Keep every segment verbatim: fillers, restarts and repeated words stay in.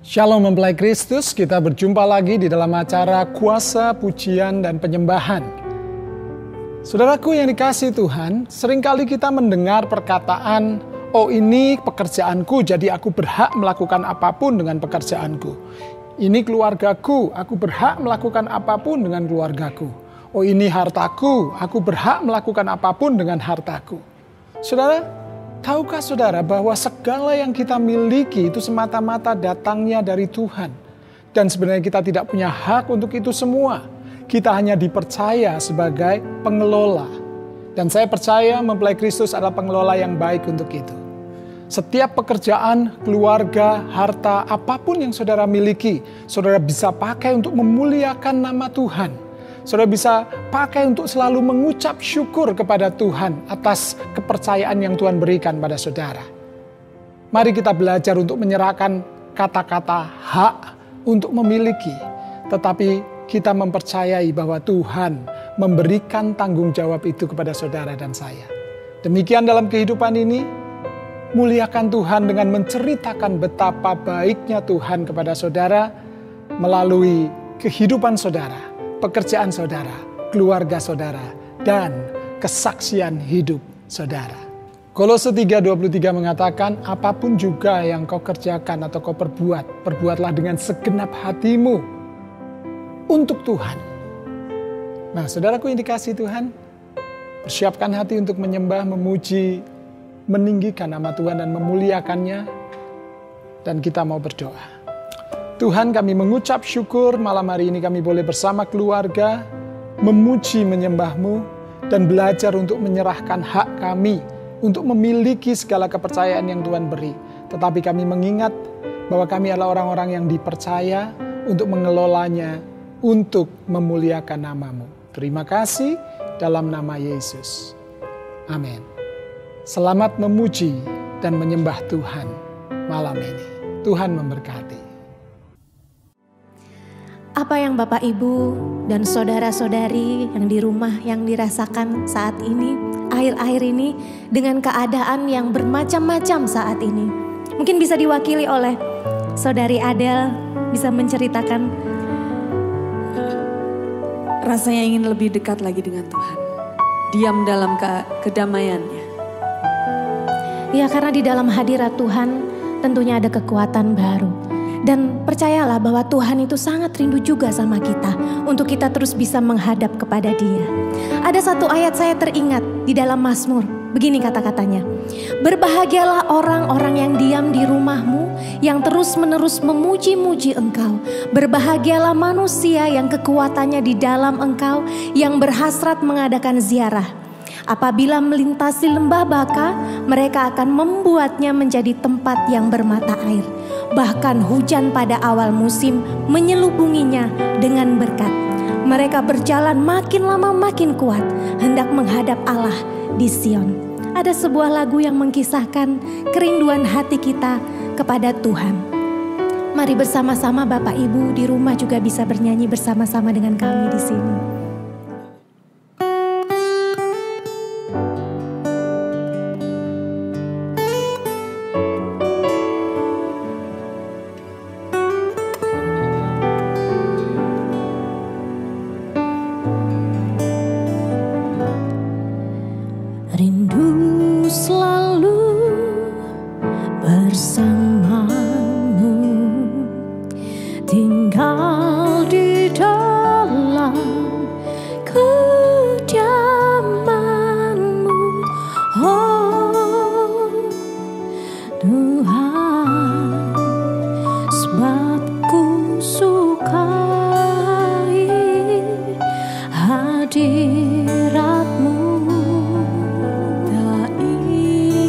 Shalom mempelai Kristus, kita berjumpa lagi di dalam acara Kuasa, Pujian, dan Penyembahan. Saudaraku yang dikasihi Tuhan, seringkali kita mendengar perkataan, "Oh ini pekerjaanku, jadi aku berhak melakukan apapun dengan pekerjaanku. Ini keluargaku, aku berhak melakukan apapun dengan keluargaku. Oh ini hartaku, aku berhak melakukan apapun dengan hartaku." Saudara, tahukah saudara bahwa segala yang kita miliki itu semata-mata datangnya dari Tuhan. Dan sebenarnya kita tidak punya hak untuk itu semua. Kita hanya dipercaya sebagai pengelola. Dan saya percaya mempelai Kristus adalah pengelola yang baik untuk itu. Setiap pekerjaan, keluarga, harta, apapun yang saudara miliki, saudara bisa pakai untuk memuliakan nama Tuhan. Saudara bisa pakai untuk selalu mengucap syukur kepada Tuhan atas kepercayaan yang Tuhan berikan pada saudara. Mari kita belajar untuk menyerahkan kata-kata hak untuk memiliki. Tetapi kita mempercayai bahwa Tuhan memberikan tanggung jawab itu kepada saudara dan saya. Demikian dalam kehidupan ini, muliakan Tuhan dengan menceritakan betapa baiknya Tuhan kepada saudara melalui kehidupan saudara, pekerjaan saudara, keluarga saudara, dan kesaksian hidup saudara. Kolose tiga dua puluh tiga mengatakan, "Apapun juga yang kau kerjakan atau kau perbuat, perbuatlah dengan segenap hatimu untuk Tuhan." Nah, saudaraku yang dikasihi Tuhan, persiapkan hati untuk menyembah, memuji, meninggikan nama Tuhan dan memuliakannya. Dan kita mau berdoa. Tuhan, kami mengucap syukur malam hari ini kami boleh bersama keluarga memuji menyembah-Mu dan belajar untuk menyerahkan hak kami untuk memiliki segala kepercayaan yang Tuhan beri. Tetapi kami mengingat bahwa kami adalah orang-orang yang dipercaya untuk mengelolanya, untuk memuliakan nama-Mu. Terima kasih dalam nama Yesus. Amin. Selamat memuji dan menyembah Tuhan malam ini. Tuhan memberkati. Apa yang Bapak Ibu dan saudara-saudari yang di rumah yang dirasakan saat ini, akhir-akhir ini dengan keadaan yang bermacam-macam saat ini. Mungkin bisa diwakili oleh Saudari Adel, bisa menceritakan. Rasanya ingin lebih dekat lagi dengan Tuhan. Diam dalam ke- kedamaiannya. Ya, karena di dalam hadirat Tuhan tentunya ada kekuatan baru. Dan percayalah bahwa Tuhan itu sangat rindu juga sama kita untuk kita terus bisa menghadap kepada Dia. Ada satu ayat saya teringat di dalam Mazmur, begini kata-katanya. "Berbahagialah orang-orang yang diam di rumah-Mu, yang terus-menerus memuji-muji Engkau. Berbahagialah manusia yang kekuatannya di dalam Engkau, yang berhasrat mengadakan ziarah. Apabila melintasi lembah baka, mereka akan membuatnya menjadi tempat yang bermata air. Bahkan hujan pada awal musim menyelubunginya dengan berkat. Mereka berjalan makin lama makin kuat, hendak menghadap Allah di Sion." Ada sebuah lagu yang mengkisahkan kerinduan hati kita kepada Tuhan. Mari bersama-sama Bapak Ibu di rumah juga bisa bernyanyi bersama-sama dengan kami di sini. Hadiratmu tak ingin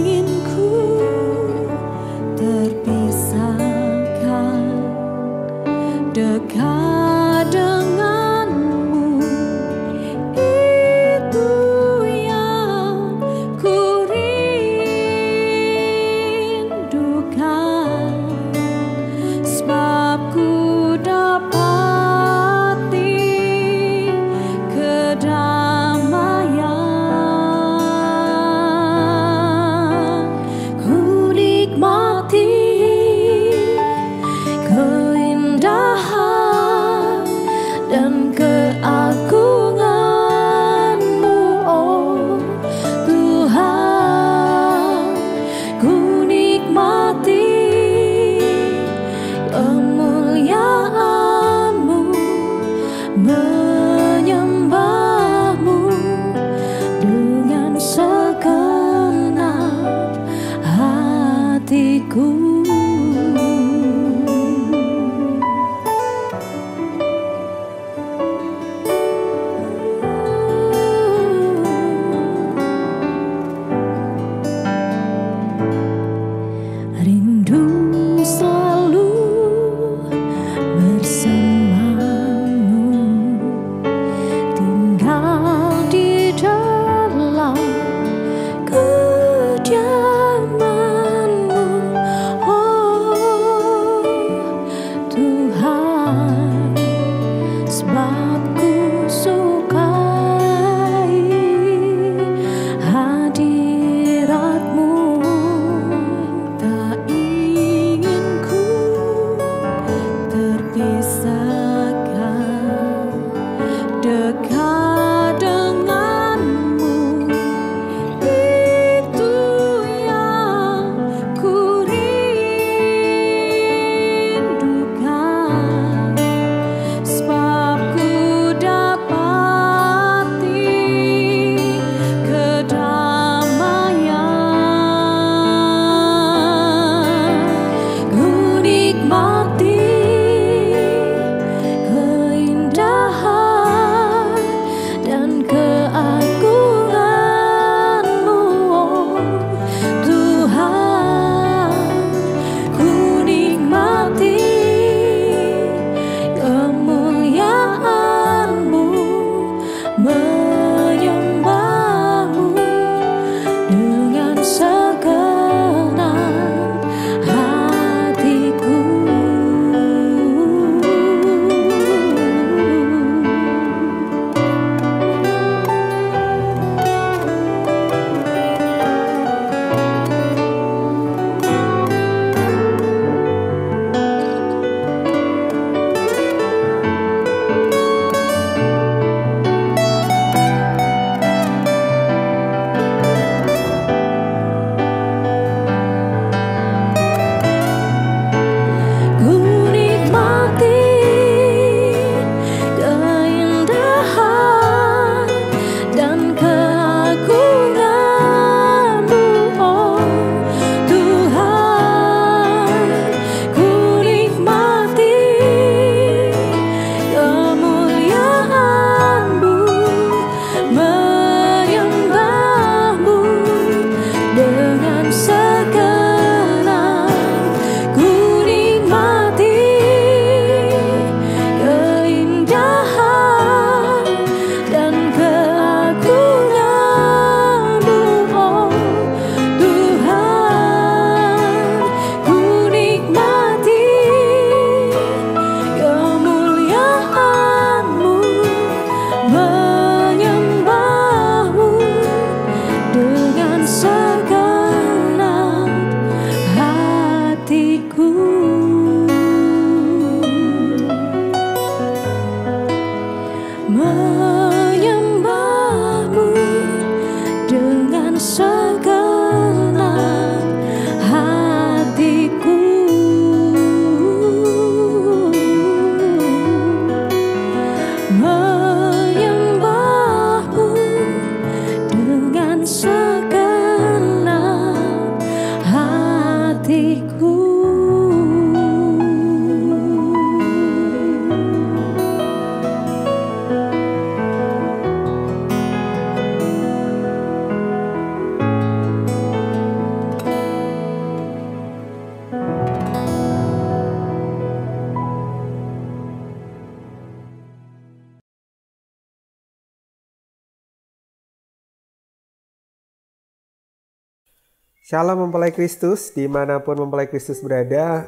Shalom mempelai Kristus, dimanapun mempelai Kristus berada.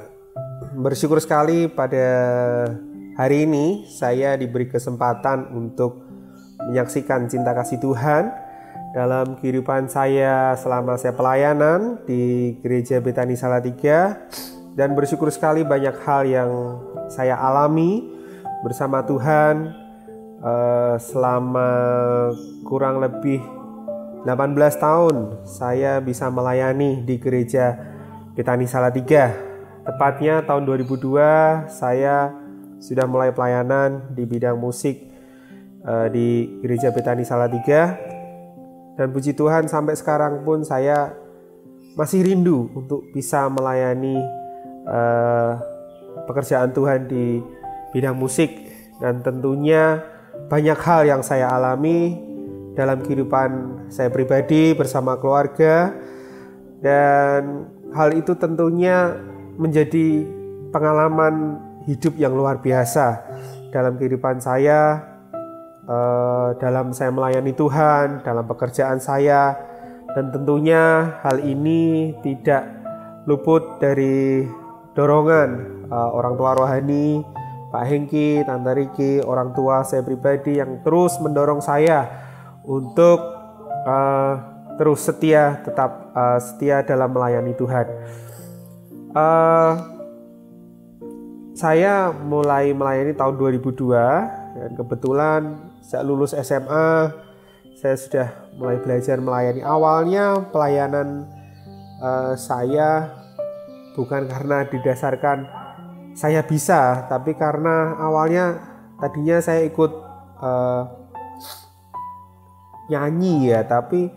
Bersyukur sekali pada hari ini saya diberi kesempatan untuk menyaksikan cinta kasih Tuhan dalam kehidupan saya selama saya pelayanan di Gereja Bethany Salatiga. Dan bersyukur sekali banyak hal yang saya alami bersama Tuhan eh, selama kurang lebih delapan belas tahun saya bisa melayani di Gereja Bethany Salatiga. Tepatnya tahun dua ribu dua saya sudah mulai pelayanan di bidang musik uh, di Gereja Bethany Salatiga. Dan puji Tuhan sampai sekarang pun saya masih rindu untuk bisa melayani uh, pekerjaan Tuhan di bidang musik. Dan tentunya banyak hal yang saya alami dalam kehidupan saya pribadi bersama keluarga, dan hal itu tentunya menjadi pengalaman hidup yang luar biasa dalam kehidupan saya, dalam saya melayani Tuhan, dalam pekerjaan saya. Dan tentunya hal ini tidak luput dari dorongan orang tua rohani, Pak Hengki, Tante Riki, orang tua saya pribadi yang terus mendorong saya untuk uh, terus setia, tetap uh, setia dalam melayani Tuhan. Uh, saya mulai melayani tahun dua ribu dua, dan kebetulan saya lulus S M A, saya sudah mulai belajar melayani. Awalnya pelayanan uh, saya bukan karena didasarkan saya bisa, tapi karena awalnya tadinya saya ikut uh, nyanyi ya, tapi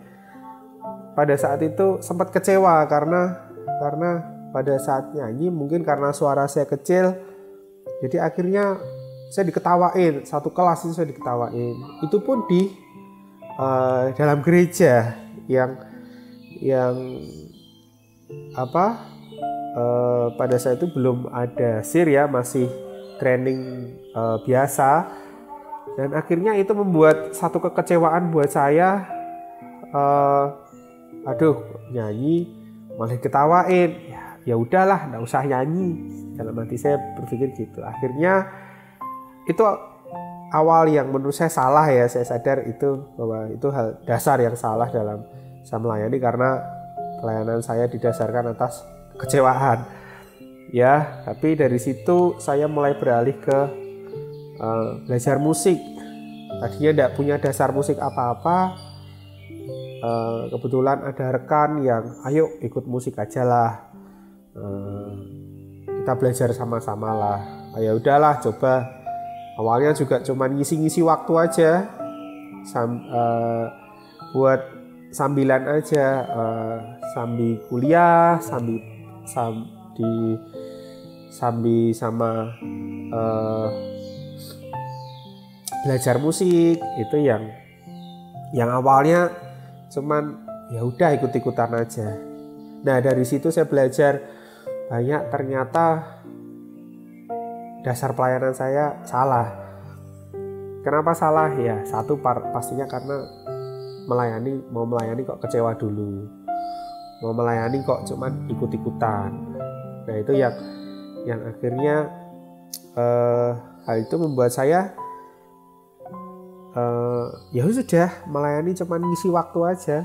pada saat itu sempat kecewa karena karena pada saat nyanyi mungkin karena suara saya kecil, jadi akhirnya saya diketawain. Satu kelas itu saya diketawain, itu pun di uh, dalam gereja yang yang apa uh, pada saat itu belum ada sir ya, masih training uh, biasa. Dan akhirnya itu membuat satu kekecewaan buat saya. Uh, aduh, nyanyi malah ketawain. Ya udahlah, nggak usah nyanyi. Dalam hati saya berpikir gitu. Akhirnya itu awal yang menurut saya salah ya. Saya sadar itu bahwa itu hal dasar yang salah dalam saya melayani, karena pelayanan saya didasarkan atas kecewaan. Ya, tapi dari situ saya mulai beralih ke Uh, belajar musik. Tadinya tidak punya dasar musik apa-apa, uh, kebetulan ada rekan yang ayo ikut musik aja lah, uh, kita belajar sama-sama lah. Ya udahlah, coba. Awalnya juga cuma ngisi-ngisi waktu aja, Sam, uh, buat sambilan aja, uh, sambil kuliah, sambil sam, di sambil sama uh, belajar musik. Itu yang yang awalnya cuman ya udah ikut-ikutan aja. Nah, dari situ saya belajar banyak. Ternyata dasar pelayanan saya salah. Kenapa salah ya? Satu pastinya karena melayani, mau melayani kok kecewa dulu. Mau melayani kok cuman ikut-ikutan. Nah, itu yang yang akhirnya eh, hal itu membuat saya Uh, ya sudah, melayani cuman ngisi waktu aja.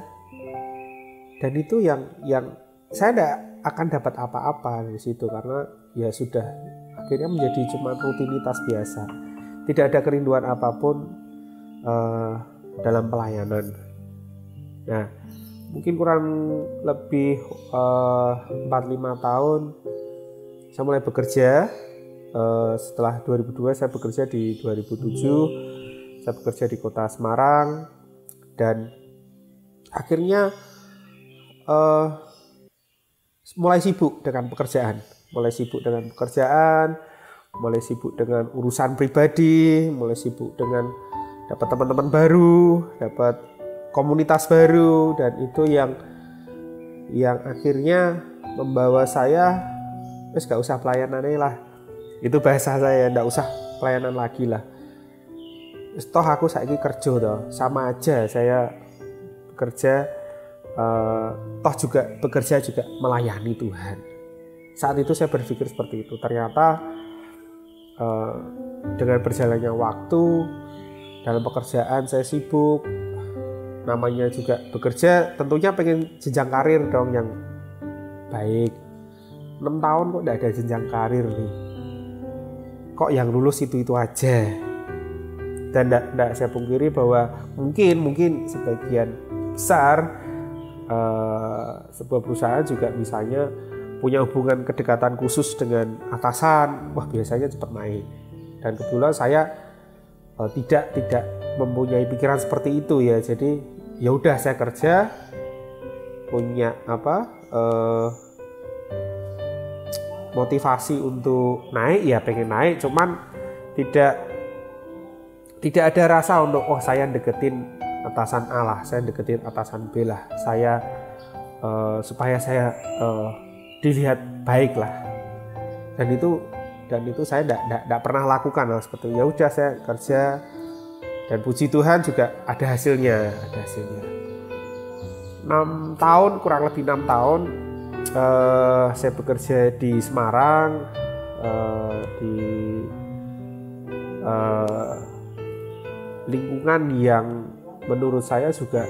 Dan itu yang yang saya tidak akan dapat apa-apa di situ, karena ya sudah akhirnya menjadi cuma rutinitas biasa. Tidak ada kerinduan apapun uh, dalam pelayanan. Nah, mungkin kurang lebih uh, empat lima tahun saya mulai bekerja. Uh, setelah dua ribu dua saya bekerja di dua ribu tujuh, saya bekerja di kota Semarang, dan akhirnya uh, mulai sibuk dengan pekerjaan, mulai sibuk dengan pekerjaan, mulai sibuk dengan urusan pribadi, mulai sibuk dengan dapat teman-teman baru, dapat komunitas baru, dan itu yang yang akhirnya membawa saya, terus gak usah pelayanannya lah. Itu bahasa saya, ndak usah pelayanan lagi lah. Toh aku saiki kerja toh, sama aja saya bekerja, eh, toh juga bekerja juga melayani Tuhan. Saat itu saya berpikir seperti itu. Ternyata eh, dengan berjalannya waktu dalam pekerjaan saya sibuk, namanya juga bekerja, tentunya pengen jenjang karir dong yang baik. enam tahun kok ndak ada jenjang karir nih. Kok yang lulus itu-itu aja. Dan tidak saya pungkiri bahwa mungkin mungkin sebagian besar uh, sebuah perusahaan juga misalnya punya hubungan kedekatan khusus dengan atasan, wah biasanya cepat naik. Dan kebetulan saya uh, tidak tidak mempunyai pikiran seperti itu ya. Jadi ya udah saya kerja punya apa? Uh, motivasi untuk naik, ya pengen naik, cuman tidak tidak ada rasa untuk oh saya deketin atasan A lah, saya deketin atasan B lah, saya uh, supaya saya uh, dilihat baik lah. Dan itu dan itu saya tidak pernah lakukan lah seperti ya udah saya kerja, dan puji Tuhan juga ada hasilnya, ada hasilnya. enam tahun kurang lebih enam tahun Uh, saya bekerja di Semarang, uh, di uh, lingkungan yang menurut saya juga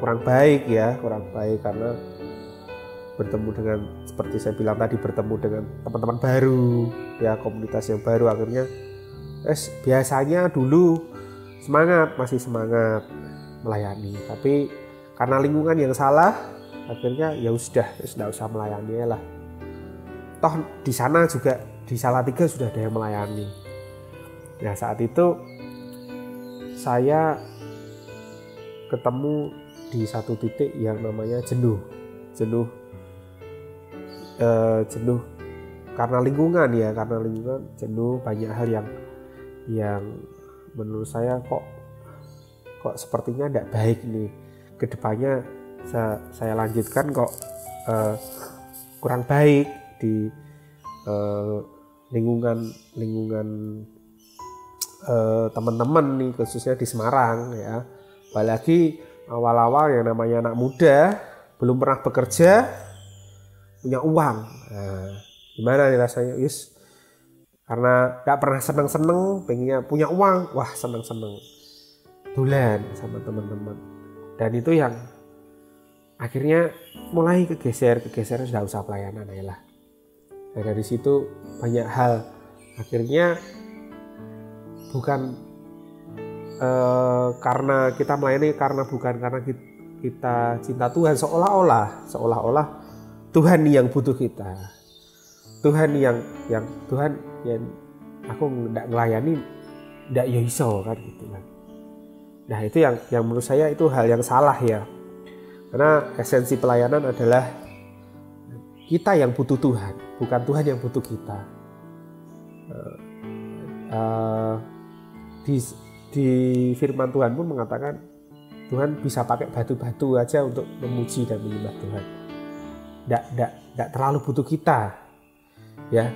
kurang baik ya, kurang baik karena bertemu dengan, seperti saya bilang tadi, bertemu dengan teman-teman baru, ya komunitas yang baru. Akhirnya, eh, biasanya dulu semangat, masih semangat melayani, tapi karena lingkungan yang salah, akhirnya ya sudah, tidak usah melayani lah. Toh di sana juga di Salatiga sudah ada yang melayani. Nah saat itu saya ketemu di satu titik yang namanya jenuh, jenuh, eh, jenuh karena lingkungan ya, karena lingkungan jenuh banyak hal yang yang menurut saya kok kok sepertinya tidak baik nih kedepannya. Saya, saya lanjutkan kok uh, kurang baik di uh, lingkungan lingkungan uh, teman-teman nih, khususnya di Semarang ya. Apalagi awal-awal yang namanya anak muda belum pernah bekerja, punya uang, nah, gimana nih rasanya, Yus? Karena tidak pernah seneng-seneng, pengennya punya uang, wah seneng-seneng dolan sama teman-teman. Dan itu yang akhirnya mulai kegeser, kegeser sudah usah pelayanan lah. Nah, dari situ banyak hal. Akhirnya bukan eh, karena kita melayani, karena bukan karena kita, kita cinta Tuhan, seolah-olah, seolah-olah Tuhan yang butuh kita. Tuhan yang yang Tuhan yang aku ndak melayani, ndak ya iso kan gitu kan. Nah, itu yang yang menurut saya itu hal yang salah ya. Karena esensi pelayanan adalah kita yang butuh Tuhan, bukan Tuhan yang butuh kita. Uh, uh, di, di firman Tuhan pun mengatakan Tuhan bisa pakai batu-batu aja untuk memuji dan menyembah Tuhan. Tidak terlalu butuh kita, ya.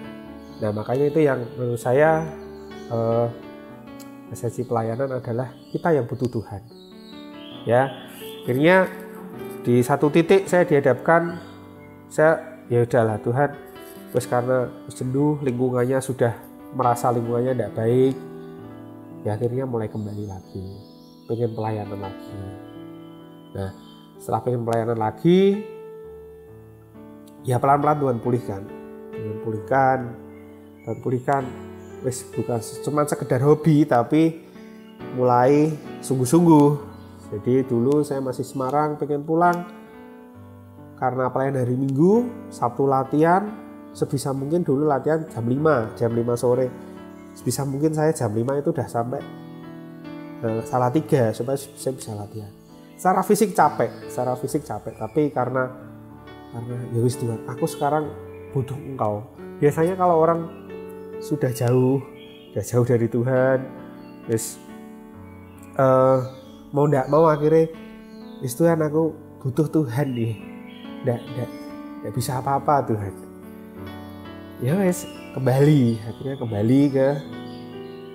Nah makanya itu yang menurut saya uh, esensi pelayanan adalah kita yang butuh Tuhan, ya. Akhirnya di satu titik saya dihadapkan, saya ya udahlah Tuhan, terus karena jenuh, lingkungannya sudah merasa lingkungannya tidak baik, ya akhirnya mulai kembali lagi, pengen pelayanan lagi. Nah Setelah pengen pelayanan lagi, ya pelan-pelan Tuhan pulihkan. Tuhan pulihkan, Tuhan pulihkan. Wis bukan cuma sekedar hobi, tapi mulai sungguh-sungguh. Jadi dulu saya masih Semarang, pengen pulang. Karena pelayanan hari Minggu, Sabtu latihan, sebisa mungkin dulu latihan jam lima, jam lima sore. Sebisa mungkin saya jam lima itu udah sampai nah, Salatiga supaya saya bisa latihan. Secara fisik capek, secara fisik capek, tapi karena karena ya wis Tuhan, aku sekarang butuh Engkau. Biasanya kalau orang sudah jauh, sudah jauh dari Tuhan, wis uh, mau ndak mau akhirnya wis Tuhan aku butuh Tuhan nih. Ndak ndak ndak bisa apa-apa Tuhan. Ya wis kembali, akhirnya kembali ke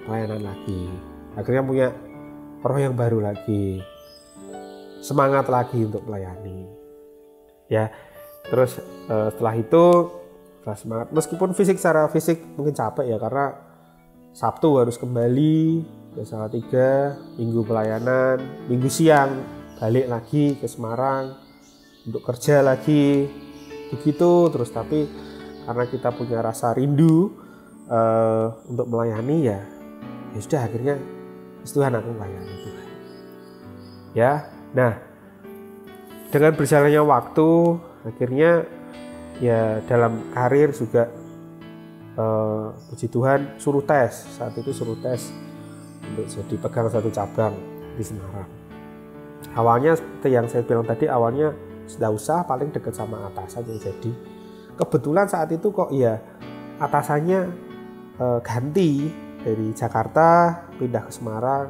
pelayanan lagi. Akhirnya punya roh yang baru lagi. Semangat lagi untuk melayani, ya. Terus eh, setelah itu, setelah semangat, meskipun fisik secara fisik mungkin capek ya, karena Sabtu harus kembali ke Salatiga, Minggu pelayanan, Minggu siang balik lagi ke Semarang untuk kerja lagi, begitu terus. Tapi karena kita punya rasa rindu eh, untuk melayani ya, ya sudah akhirnya Tuhan aku melayani Tuhan, ya. Nah, dengan berjalannya waktu, akhirnya ya dalam karir juga eh, puji Tuhan suruh tes. Saat itu suruh tes untuk jadi pegang satu cabang di Semarang. Awalnya seperti yang saya bilang tadi, awalnya sudah usah paling dekat sama atasan yang jadi. Kebetulan saat itu kok ya atasannya eh, ganti dari Jakarta pindah ke Semarang.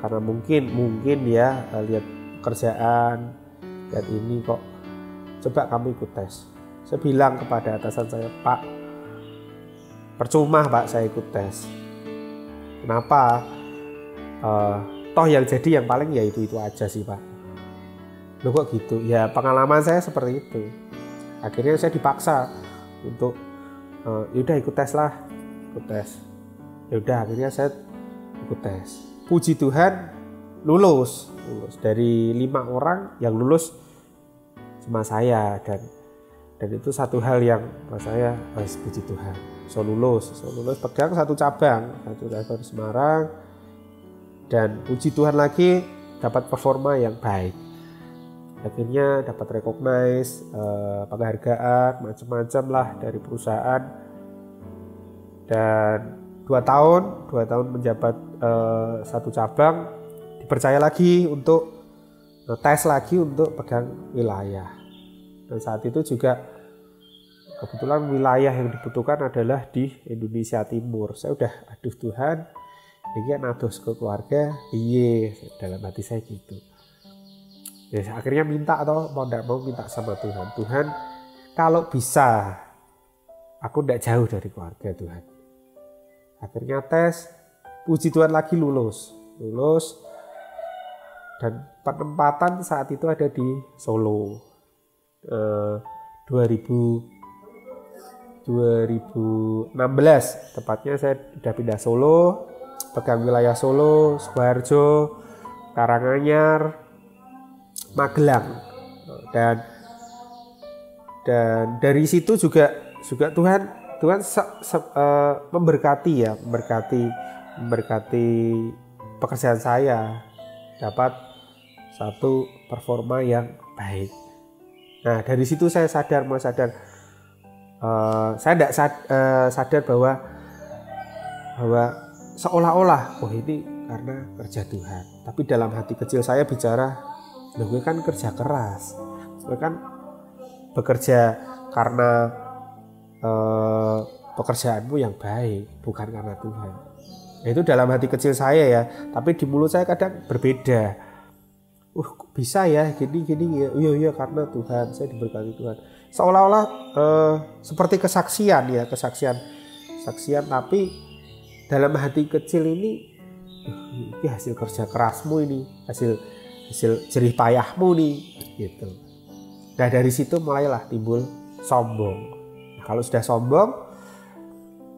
Karena mungkin mungkin dia uh, lihat pekerjaan, lihat ini kok, coba kamu ikut tes. Saya bilang kepada atasan saya, Pak, percuma Pak saya ikut tes. Kenapa? Uh, toh yang jadi yang paling ya itu-itu aja sih Pak. Loh kok gitu? Ya pengalaman saya seperti itu. Akhirnya saya dipaksa untuk, uh, yaudah ikut tes lah, ikut tes. Yaudah akhirnya saya ikut tes. Puji Tuhan lulus, lulus dari lima orang yang lulus cuma saya, dan dan itu satu hal yang buat saya harus puji Tuhan. So lulus, so lulus pegang satu cabang, satu cabang di Semarang, dan puji Tuhan lagi dapat performa yang baik. Akhirnya dapat recognize, eh, penghargaan macam-macam lah dari perusahaan, dan dua tahun, dua tahun menjabat uh, satu cabang, dipercaya lagi untuk uh, tes lagi untuk pegang wilayah. Dan saat itu juga kebetulan wilayah yang dibutuhkan adalah di Indonesia Timur. Saya udah, aduh Tuhan, ini nados ke keluarga, iye dalam hati saya gitu. Ya, akhirnya minta atau mau tidak mau minta sama Tuhan. Tuhan, kalau bisa, aku tidak jauh dari keluarga Tuhan. Akhirnya tes, puji Tuhan lagi lulus, lulus, dan penempatan saat itu ada di Solo, eh, dua ribu enam belas tepatnya. Saya sudah pindah Solo, pegang wilayah Solo, Sukoharjo, Karanganyar, Magelang, dan dan dari situ juga juga Tuhan. Tuhan se, se, uh, memberkati ya, memberkati, memberkati pekerjaan saya dapat satu performa yang baik. Nah dari situ saya sadar, mulai sadar, uh, saya tidak sad, uh, sadar bahwa bahwa seolah-olah, oh ini karena kerja Tuhan. Tapi dalam hati kecil saya bicara, loh gue kan kerja keras, gue kan bekerja karena Uh, pekerjaanmu yang baik, bukan karena Tuhan. Nah, itu dalam hati kecil saya ya, tapi di mulut saya kadang berbeda. Uh bisa ya gini gini ya, iya iya karena Tuhan, saya diberkati Tuhan. Seolah-olah uh, seperti kesaksian ya, kesaksian, kesaksian. Tapi dalam hati kecil ini, uh, ini hasil kerja kerasmu ini, hasil hasil jerih payahmu nih, gitu. Nah dari situ mulailah timbul sombong. Kalau sudah sombong,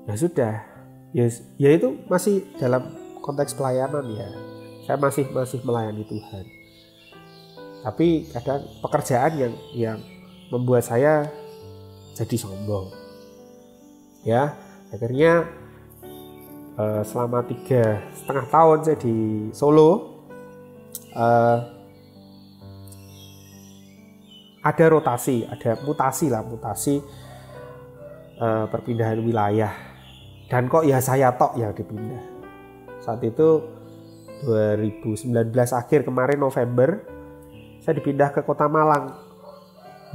ya sudah, ya, ya itu masih dalam konteks pelayanan ya. Saya masih masih melayani Tuhan. Tapi kadang pekerjaan yang yang membuat saya jadi sombong. Ya, akhirnya eh, selama tiga setengah tahun saya di Solo, eh, ada rotasi, ada mutasi lah, mutasi eh, perpindahan wilayah. Dan kok ya saya tok yang dipindah. Saat itu dua ribu sembilan belas akhir kemarin November, saya dipindah ke Kota Malang.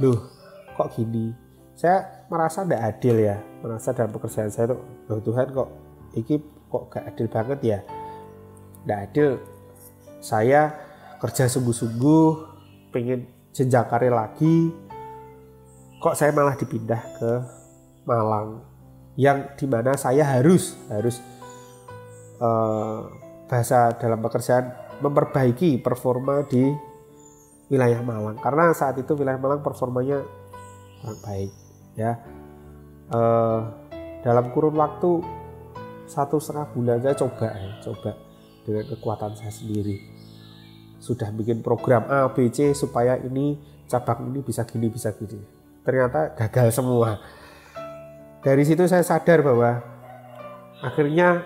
Loh, kok gini? Saya merasa tidak adil ya, merasa dalam pekerjaan saya tuh, loh Tuhan kok ini kok gak adil banget ya? Tidak adil. Saya kerja sungguh-sungguh, pengen jenjang karir lagi, kok saya malah dipindah ke Malang, yang dimana saya harus harus uh, bahasa dalam pekerjaan memperbaiki performa di wilayah Malang, karena saat itu wilayah Malang performanya kurang baik ya. E, dalam kurun waktu satu setengah bulan saya coba ya, coba dengan kekuatan saya sendiri, sudah bikin program A, B, C supaya ini cabang ini bisa gini bisa gini, ternyata gagal semua. Dari situ saya sadar bahwa akhirnya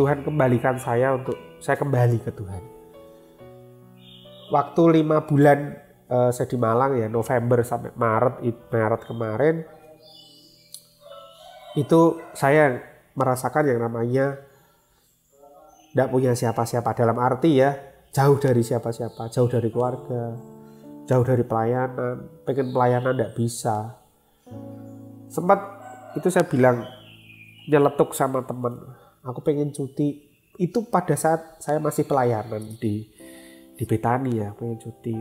Tuhan kembalikan saya untuk saya kembali ke Tuhan. Waktu lima bulan uh, saya di Malang ya, November sampai Maret, Maret kemarin itu saya merasakan yang namanya tidak punya siapa-siapa, dalam arti ya jauh dari siapa-siapa, jauh dari keluarga, jauh dari pelayanan, pengen pelayanan tidak bisa. Sempat itu saya bilang nyeletuk sama teman, aku pengen cuti, itu pada saat saya masih pelayanan di di Bethany ya, pengen cuti.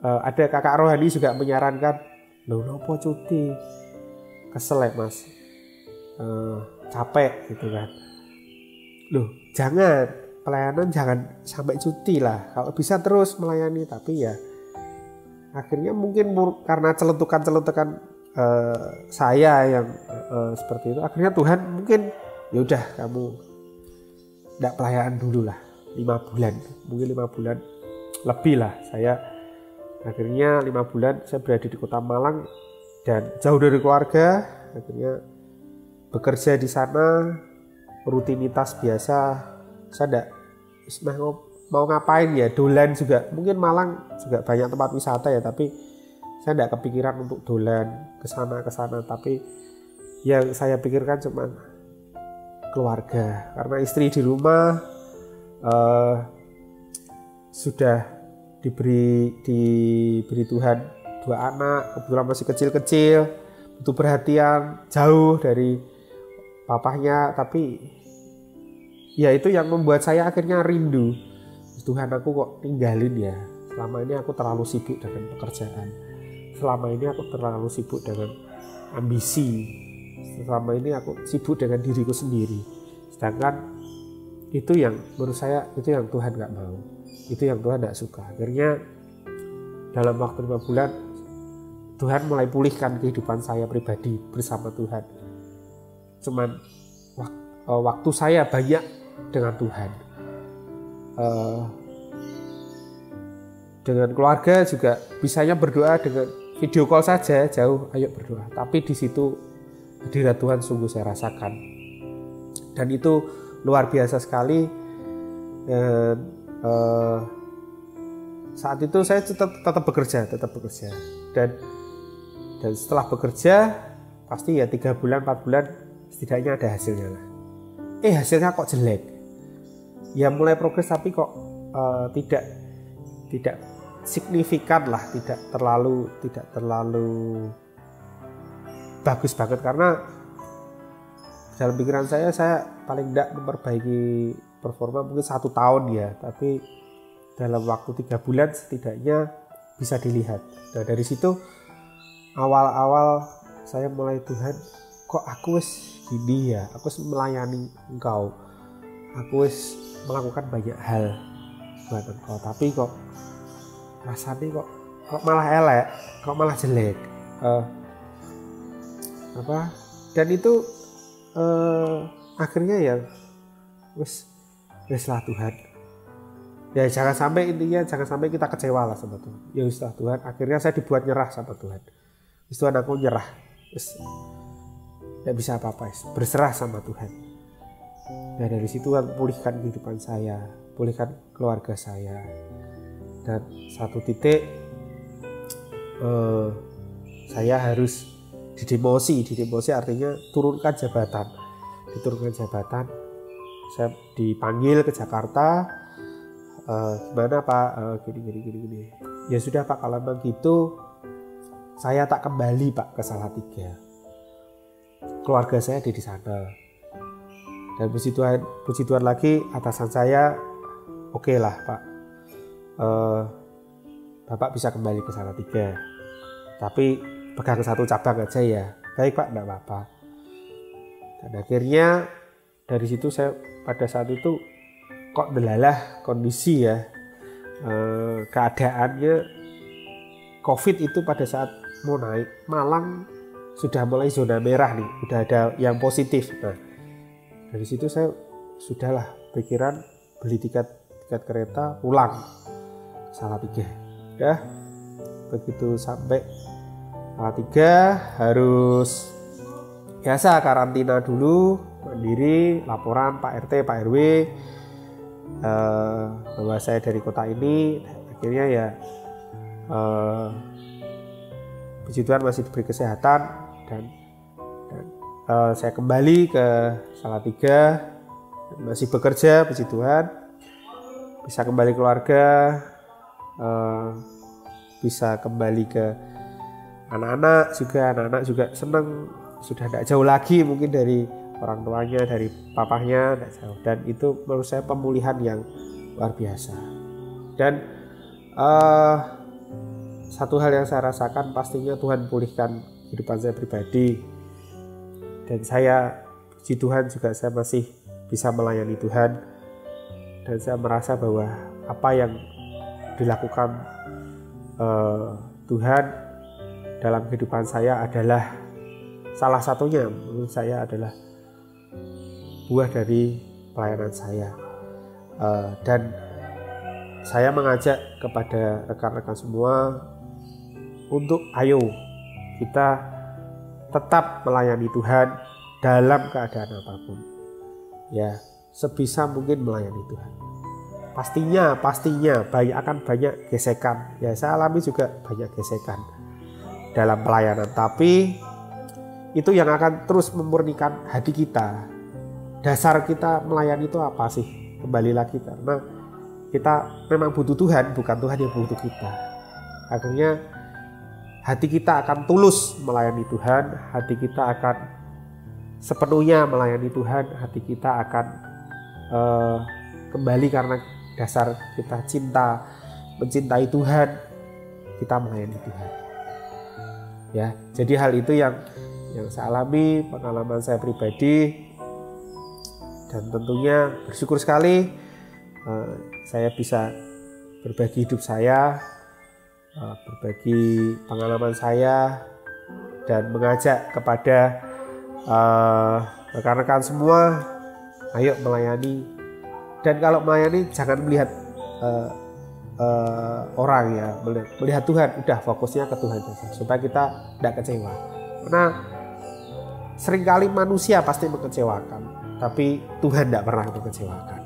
Uh, ada kakak rohani juga menyarankan, loh nopo cuti, kesel ya mas, uh, capek gitu kan. Loh jangan, pelayanan jangan sampai cuti lah, kalau bisa terus melayani. Tapi ya akhirnya mungkin karena celetukan-celetukan uh, saya yang uh, seperti itu, akhirnya Tuhan mungkin yaudah kamu ndak pelayanan dulu lah. lima bulan, mungkin lima bulan lebih lah, saya akhirnya lima bulan saya berada di Kota Malang dan jauh dari keluarga. Akhirnya bekerja di sana, rutinitas biasa, saya enggak mau ngapain ya, dolan juga, mungkin Malang juga banyak tempat wisata ya, tapi saya enggak kepikiran untuk dolan kesana-kesana, tapi yang saya pikirkan cuma keluarga, karena istri di rumah. Uh, sudah diberi diberi Tuhan dua anak, kebetulan masih kecil-kecil, butuh perhatian, jauh dari papahnya. Tapi ya itu yang membuat saya akhirnya rindu, Tuhan aku kok tinggalin ya, selama ini aku terlalu sibuk dengan pekerjaan, selama ini aku terlalu sibuk dengan ambisi, selama ini aku sibuk dengan diriku sendiri. Sedangkan itu yang menurut saya, itu yang Tuhan gak mau, itu yang Tuhan gak suka. Akhirnya dalam waktu lima bulan Tuhan mulai pulihkan kehidupan saya pribadi bersama Tuhan. Cuman waktu saya banyak dengan Tuhan, dengan keluarga juga bisanya berdoa dengan video call saja, jauh ayo berdoa, tapi di situ hadirat Tuhan sungguh saya rasakan, dan itu luar biasa sekali. Dan eh, saat itu saya tetap, tetap bekerja, tetap bekerja. Dan dan setelah bekerja pasti ya tiga bulan, empat bulan setidaknya ada hasilnya lah. Eh hasilnya kok jelek. Ya mulai progres tapi kok eh, tidak tidak signifikan lah, tidak terlalu tidak terlalu bagus banget, karena dalam pikiran saya, saya paling tidak memperbaiki performa mungkin satu tahun ya, tapi dalam waktu tiga bulan setidaknya bisa dilihat. Nah dari situ awal-awal saya mulai, Tuhan kok aku wis gini ya, aku wis melayani Engkau, aku wis melakukan banyak hal buat Engkau, tapi kok rasanya kok kok malah elek, kok malah jelek, uh, apa? Dan itu Uh, akhirnya ya wes wes lah Tuhan, Ya jangan sampai, intinya jangan sampai kita kecewa lah sama Tuhan. Ya wis lah Tuhan, akhirnya saya dibuat nyerah sama Tuhan. Wis Tuhan, aku nyerah. Wis. Enggak bisa apa-apa, wis. Berserah sama Tuhan. Nah dari situ Tuhan pulihkan kehidupan saya, pulihkan keluarga saya. Dan satu titik eh, saya harus didemosi. Didemosi artinya turunkan jabatan. Diturunkan jabatan. Saya dipanggil ke Jakarta. E, gimana Pak? E, gini, gini, gini, gini. Ya sudah Pak, kalau memang gitu saya tak kembali Pak ke Salatiga. Keluarga saya ada di sana. Dan puji Tuhan, puji Tuhan lagi atasan saya oke okay lah Pak. E, Bapak bisa kembali ke Salatiga. Tapi pegang satu cabang aja ya. Baik Pak, enggak apa-apa. Dan akhirnya dari situ saya pada saat itu kok delalah kondisi ya, e, keadaannya COVID itu pada saat mau naik Malang sudah mulai zona merah nih, udah ada yang positif. Nah dari situ saya sudahlah pikiran beli tiket tiket kereta pulang Salatiga. Ya begitu sampai Salatiga harus biasa karantina dulu mandiri, laporan Pak R T, Pak R W uh, bahwa saya dari kota ini. Akhirnya ya uh, puji Tuhan masih diberi kesehatan dan, dan uh, saya kembali ke Salatiga, masih bekerja puji Tuhan, bisa kembali keluarga, uh, bisa kembali ke anak-anak juga. Anak-anak juga senang, sudah tidak jauh lagi mungkin dari orang tuanya, dari papahnya, tidak jauh. Dan itu menurut saya pemulihan yang luar biasa. Dan uh, satu hal yang saya rasakan pastinya Tuhan pulihkan kehidupan saya pribadi. Dan saya puji Tuhan juga saya masih bisa melayani Tuhan. Dan saya merasa bahwa apa yang dilakukan uh, Tuhan dalam kehidupan saya adalah salah satunya menurut saya adalah buah dari pelayanan saya. Uh, dan saya mengajak kepada rekan-rekan semua untuk ayo kita tetap melayani Tuhan dalam keadaan apapun. Ya, sebisa mungkin melayani Tuhan. Pastinya, pastinya banyak akan banyak gesekan. Ya, saya alami juga banyak gesekan dalam pelayanan, tapi itu yang akan terus memurnikan hati kita. Dasar kita melayani itu apa sih? Kembali lagi karena kita memang butuh Tuhan, bukan Tuhan yang butuh kita. Akhirnya hati kita akan tulus melayani Tuhan, hati kita akan sepenuhnya melayani Tuhan, hati kita akan uh, kembali karena dasar kita cinta, mencintai Tuhan, kita melayani Tuhan. Ya, jadi hal itu yang yang saya alami, pengalaman saya pribadi. Dan tentunya bersyukur sekali uh, saya bisa berbagi hidup saya, uh, berbagi pengalaman saya, dan mengajak kepada uh, rekan-rekan semua, ayo melayani. Dan kalau melayani jangan melihat uh, uh, orang ya, melihat, melihat Tuhan, udah fokusnya ke Tuhan saja, supaya kita tidak kecewa. Karena seringkali manusia pasti mengecewakan, tapi Tuhan tidak pernah mengecewakan.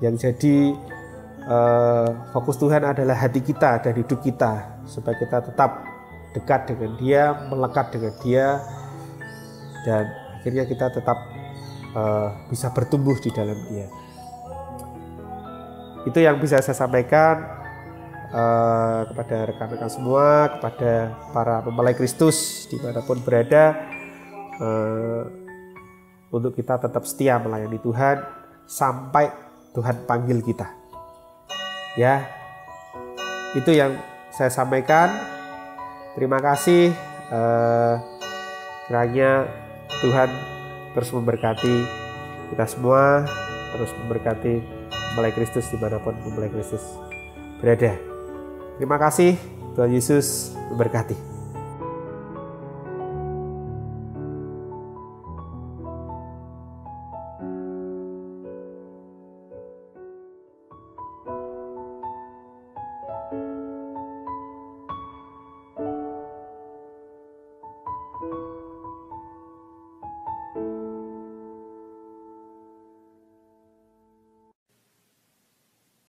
Yang jadi eh, fokus Tuhan adalah hati kita dan hidup kita, supaya kita tetap dekat dengan Dia, melekat dengan Dia, dan akhirnya kita tetap eh, bisa bertumbuh di dalam Dia. Itu yang bisa saya sampaikan eh, kepada rekan-rekan semua, kepada para pembelai Kristus dimanapun berada. Eh, Untuk kita tetap setia melayani Tuhan sampai Tuhan panggil kita. Ya, itu yang saya sampaikan. Terima kasih. Eh, kiranya Tuhan terus memberkati kita semua, terus memberkati pembelai Kristus dimanapun pembelai Kristus berada. Terima kasih. Tuhan Yesus memberkati.